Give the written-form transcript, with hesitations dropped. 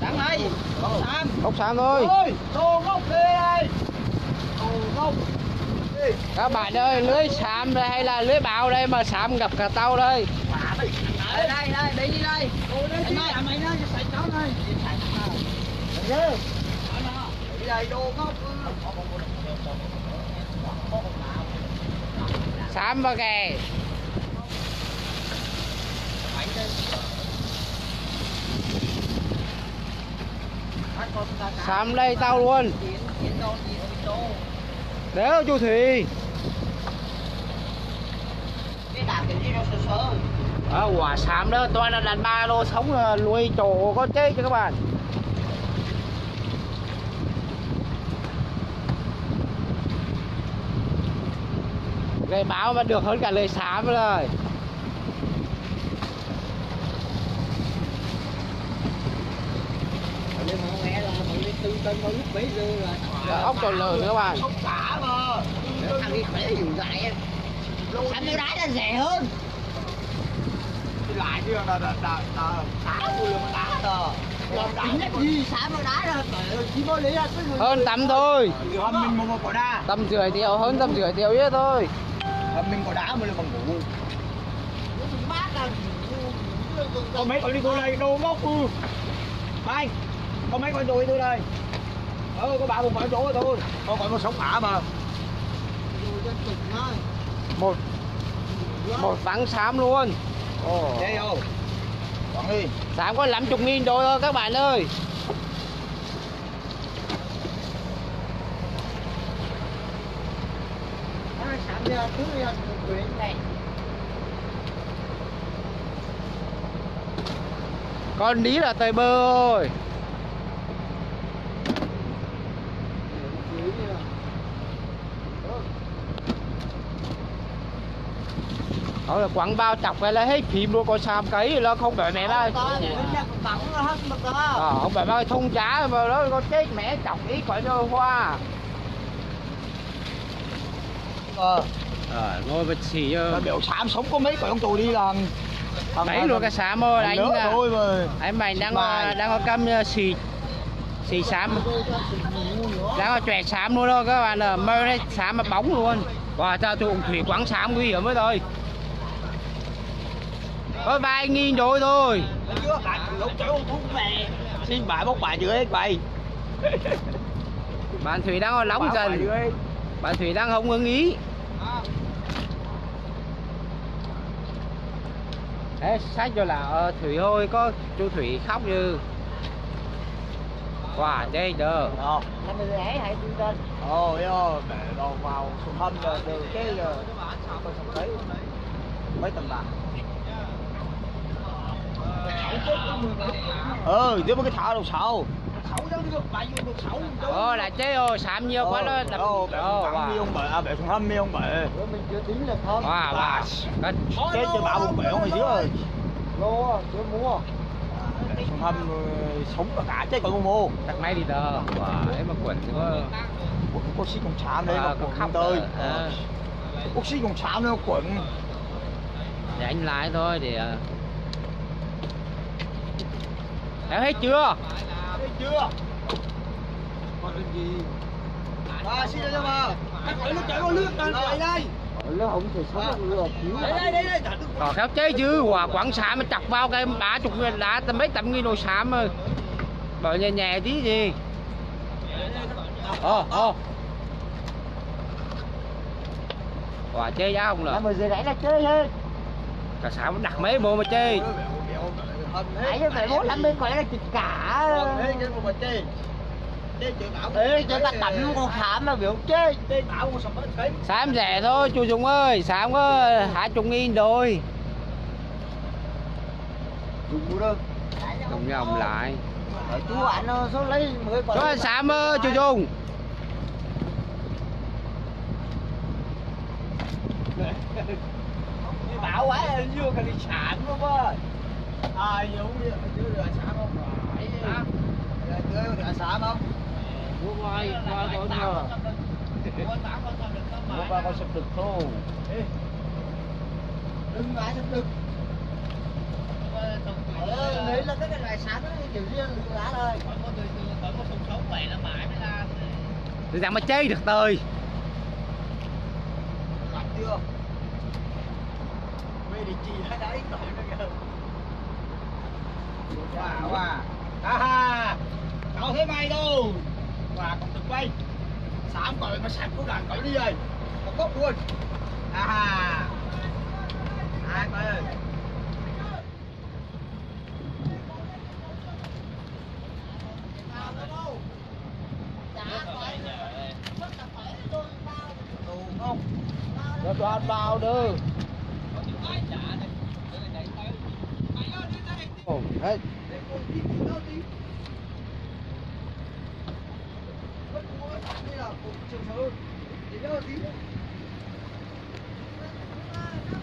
Đặng ơi, ốc xám thôi. Đồ gốc đây. Đồ gốc. Các bạn ơi, lưới xám đây hay là lưới bào đây mà xám gặp cả tàu đây. Đây đây, đi đi đây. Anh ơi, mày nó sạch cháu ơi. Đi đây đồ gốc. Xám vào kìa. Xám đây tao luôn. Đéo chú Thùy. Quả xám đó toàn là đàn ba lô sống là nuôi trổ con chết cho các bạn. Cái báo mà được hơn cả lời xám rồi. Ốc còn lớn các bạn. Thằng đi khỏe dữ dại. Xám miếng đáy là rẻ hơn. Lại chứ hơn tắm thôi. Tầm rưỡi tiêu hơn tầm rưỡi tiêu hết thôi. Mình có đá mới là bằng cũ. Có mấy con đi cô này đồ mốc ư. Bay. Có mấy con rồi tôi đây. Có bà một phải chỗ thôi. Con còn một sống phả mà. Một vắng xám luôn. Đây không? Còn đi. Xám có 50.000 đô thôi các bạn ơi. Con ní là tới bơ rồi. Đó là quẳng bao chọc cái là hết phim luôn, con xám cấy nó không phải mẹ ơi. Không phải bao thông trá vào đó con chết mẹ chọc ý khỏi cho hoa. Rồi vật xỉ biểu xám sống có mấy con tù đi làm mấy luôn cái xám ơi anh là anh mày đang có cam xỉ xám đang có chòe xám luôn đó các bạn là mơ đấy xám mà bóng luôn. Và cho tụi ông Thùy quẳng xám nguy hiểm mới thôi. Có 2.000 đôi thôi. Xin bãi bốc bãi chưa hết bày. Bạn Thùy đang nóng dần. Bạn Thùy đang không ưng ý. Đấy, sách cho là Thùy thôi, có chú Thùy khóc như. Quả đây đờ. Ôi ôi, mẹ đồ vào xuống hâm rồi, từ cái rồi. Mấy tầm bạc. Chứ có cái thả đầu sau. Là chế rồi, xám nhiều quá đó. Bể không bể, bể không hâm đi không bể. Mình chưa tính là không. Chết cho bão bụng bể không phải dữ rồi. Lô, chưa mua. Bể không hâm sống cả cá chết còn không mua. Đặt máy đi tờ. Đấy mà quẩn chứ có. Quẩn có xí còn xám đấy, nó quẩn không tơi. Có xí còn xám đấy, nó quẩn. Để anh lái thôi, để... Đã hết chưa? Hết chưa? Còn gì? Xin cho mà. Nó chạy con lướt lên vậy đây. Nó không thể sống được. Đây đây đây. Còn khéo chế chứ, quả quảng xám mà chọc vào cái bả chục nguyên đá mấy tầm nghi đồ xám ơi. Bỏ nhà nhà tí gì. Quả chơi ra không là. Mà dưới nãy là chơi hết. Cả xám nó đặt mấy bộ mà chơi. Nãy giờ phải 450 khỏe là chịt cả. Ê, cho ta tắm con xám mà biểu chơi. Xám rẻ thôi chú Dũng ơi, xám có 20.000 rồi. Không nhầm lại. Chú ảnh số lấy 10 quả. Chú xám ơi chú Dũng. Bảo quá là vừa cả đi xám luôn ơi. Nhiều không? Chưa rửa xám không? Chưa rửa xám không? Mua qua con nào? Mua qua con sập đực thôi. Đừng qua sập đực. Đấy là cái loại xám đó. kiểu riêng lá thôi. Có một sống sống vậy là mãi mới ra. Thì dạng mà chơi được tơi. Làm chưa? Về đi chi thấy đấy tỏi nó kìa. Wow wow. Ha ha. Cậu thấy bay đâu. Và còn được quay. Xám cậu mà sạch của đàn cậu đi rồi. Cậu cốc luôn. Ha ha. Hai cậu ơi. Nó toàn bao đưa. Ồ, hết. Đi